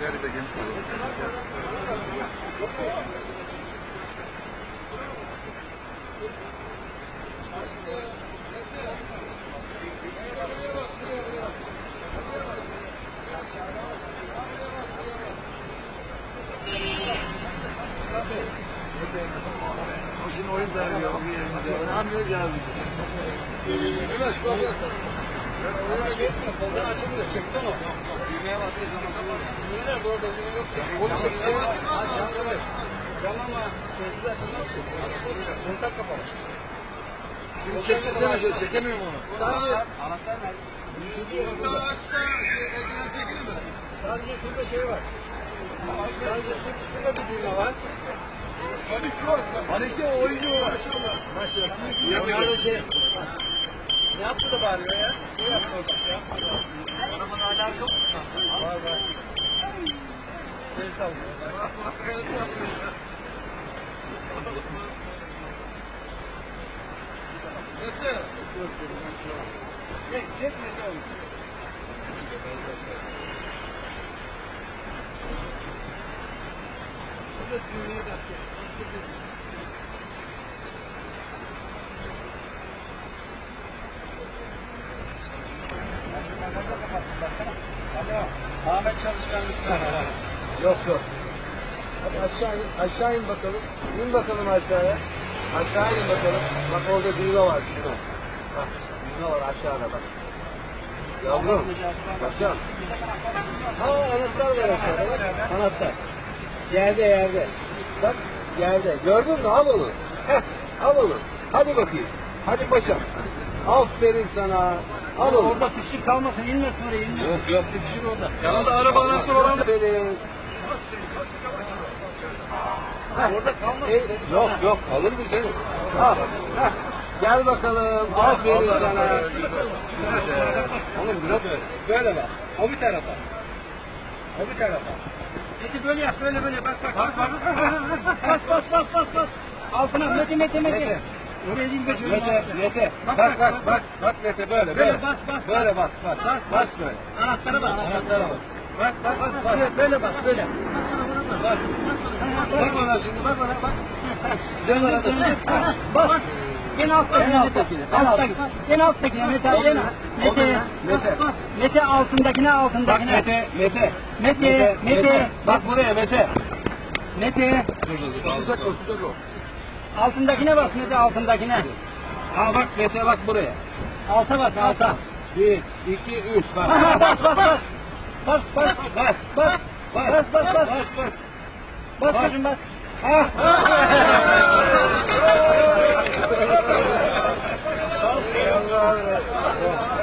Değerli Begim. Şimdi o yüzden bir yerimize hamle geldi. Evet, şu an sadece şurada şey var. Sadece şurada bir düğme var. Haleki oyuncu var. Maşallah. Ne yaptı da bağırıyor ya? Şey yapmadı. Şey yapmadı aslında. Arabanın hala yok mu? Var var. Ben sallıyor. Mete. Çek Mete oğlum. Şurada düğmeyi basket. Ahmet Çalışkanlı. Yok yok. Hadi aşağı in bakalım. İn bakalım aşağıya. Aşağı in bakalım. Bak orada düğme var. Şuna. Bak düğme var aşağıda bak. Yavrum. Aşağı. Ha anahtar var aşağıda bak. Anahtar. Yerde. Bak. Yerde. Gördün mü? Al onu. Heh, al onu. Hadi bakayım. Hadi paşam. Aferin sana. Al onu. Orada sıkışıp kalmasın. İnmesin oraya. İnmesin. Yok yok. Sıkışır orada. Yanında araba anahtarı olan da. Aferin. Orada kalmasın. Yok yok. Alır mı seni? Al. Gel bakalım. Aferin sana. Oğlum bırak böyle. Böyle bas. O bir tarafa. O bir tarafa. Mete böyle yap, böyle bak. Bas. Altına Mete. Mete. Bak Mete böyle. Bas böyle. Anahtara bas. Böyle bas. Bak bana şimdi, bak. Dön arada. Bas. Gene alttakine Mete. Mete altındakine. Mete. Bak buraya Mete. Mete. Dur. Altındakine bas Mete altındakine. Ha bak Mete bak buraya. Alta bas. Alta. 1, 2, 3 bak. Bas. Bas çocuğum bas. Sağ ol.